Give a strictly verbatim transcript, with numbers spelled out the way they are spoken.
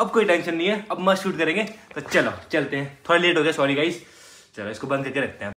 अब कोई टेंशन नहीं है, अब मस्त शूट करेंगे। तो चलो चलते हैं, थोड़ा लेट हो गया, सॉरी गाइस। चलो इसको बंद करके रखते हैं।